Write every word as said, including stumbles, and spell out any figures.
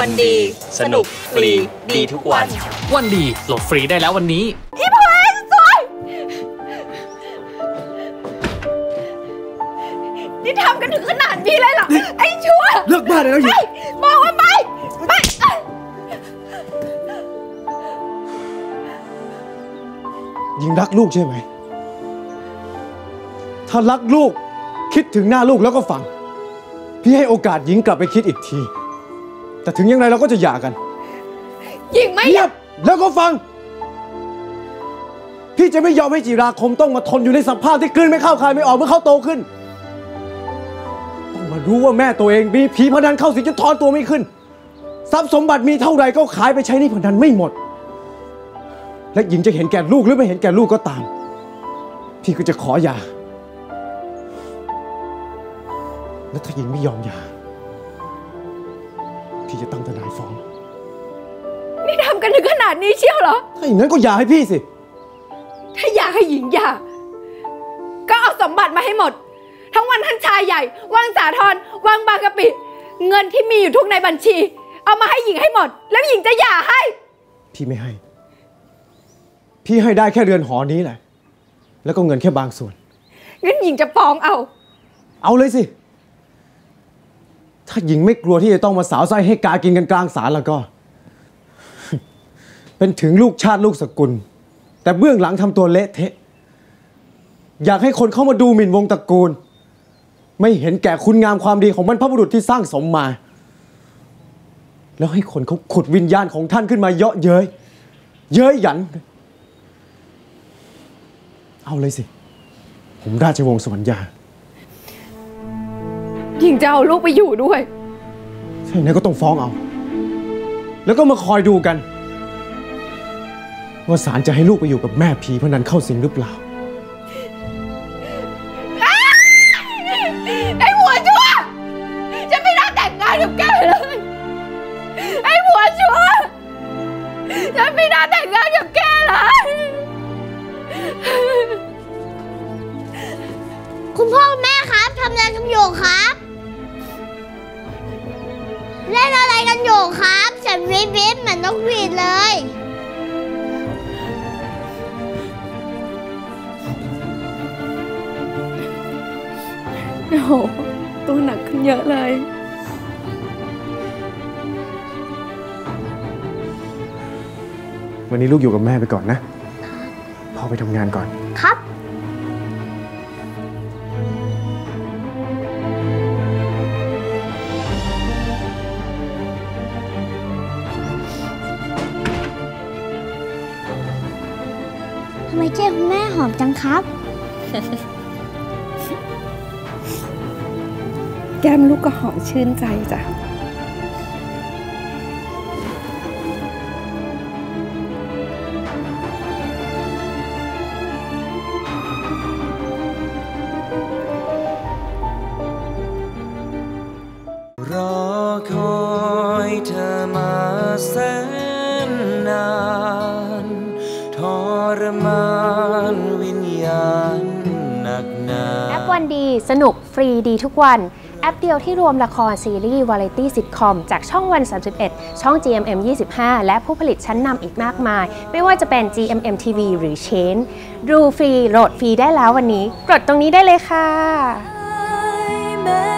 วันดีสนุกฟรีดีทุกวันวันดีโหลดฟรีได้แล้ววันนี้พี่พลอยสวยนี่ทำกันถึงขนาดนี้เลยเหรอไอ้ชั่วเลิกบ้าเลยแล้วหยุดบอกว่าไม่ไม่ยิงรักลูกใช่ไหมถ้ารักลูกคิดถึงหน้าลูกแล้วก็ฟังพี่ให้โอกาสหญิงกลับไปคิดอีกทีแต่ถึงยังไงเราก็จะหย่ากันหญิงไม่เงียบแล้วก็ฟังพี่จะไม่ยอมให้จิราคมต้องมาทนอยู่ในสภาพที่กลืนไม่เข้าคายไม่ออกเมื่อเขาโตขึ้นต้องมารู้ว่าแม่ตัวเองมีผีพนันเข้าสิงจนถอนตัวไม่ขึ้นทรัพย์สมบัติมีเท่าไรก็ขายไปใช้หนี้พนันไม่หมดและหญิงจะเห็นแก่ลูกหรือไม่เห็นแก่ลูกก็ตามพี่ก็จะขอหย่าและถ้าหญิงไม่ยอมหย่าพี่จะตั้งทนายฟ้องนี่ทำกันถึงขนาดนี้เชี่ยวเหรอถ้าอย่างนั้นก็หย่าให้พี่สิถ้าอยากให้หญิงหย่าก็เอาสมบัติมาให้หมดทั้งวันท่านชายใหญ่วังสาทรวังบางกะปิเงินที่มีอยู่ทุกในบัญชีเอามาให้หญิงให้หมดแล้วหญิงจะหย่าให้พี่ไม่ให้พี่ให้ได้แค่เรือนหอนี้แหละแล้วก็เงินแค่บางส่วนงั้นหญิงจะฟ้องเอาเอาเลยสิถ้าหญิงไม่กลัวที่จะต้องมาสาวไส้ให้กากินกันกลางศาลแล้วก็เป็นถึงลูกชาติลูกสกุลแต่เบื้องหลังทำตัวเละเทะอยากให้คนเข้ามาดูหมิ่นวงตระกูลไม่เห็นแก่คุณงามความดีของบรรพบุรุษที่สร้างสมมาแล้วให้คนเขาขุดวิญญาณของท่านขึ้นมาเยาะเย้ยเย้ยหยันเอาเลยสิผมราชวงศ์สุวรรณยาหญิงจะเอาลูกไปอยู่ด้วยใช่ไหมก็ต้องฟ้องเอาแล้วก็มาคอยดูกันว่าศาลจะให้ลูกไปอยู่กับแม่ผีพนันเข้าสิงหรือเปล่าไอ้หัวชั่วจะไม่ได้แต่งงานกับแกเลยไอ้หัวชั่วจะไม่ได้แต่งงานกับแกเลยคุณพ่อแม่ครับทำอะไรกันอยู่ครับเล่นอะไรกันอยู่ครับฉันวิบวิบเหมือนนกหวีดเลยโอ้โหตัวหนักขึ้นเยอะเลยวันนี้ลูกอยู่กับแม่ไปก่อนนะพ่อไปทำงานก่อนครับทำไมเจ๊คุณแม่หอมจังครับแก้มลูกก็หอมชื่นใจจ้ะรอคอยเธอมาแสนนานทรมานวิญญาณหนักหนาแอปวันดีสนุกฟรีดีทุกวันแอปเดียวที่รวมละครซีรีส์วาไรตี้ซิทคอมจากช่องวันสามสิบเอ็ดช่อง จี เอ็ม เอ็ม ยี่สิบห้าและผู้ผลิตชั้นนำอีกมากมายไม่ว่าจะเป็น จี เอ็ม เอ็ม ที วี หรือ Change ดูฟรีโหลดฟรีได้แล้ววันนี้กดตรงนี้ได้เลยค่ะ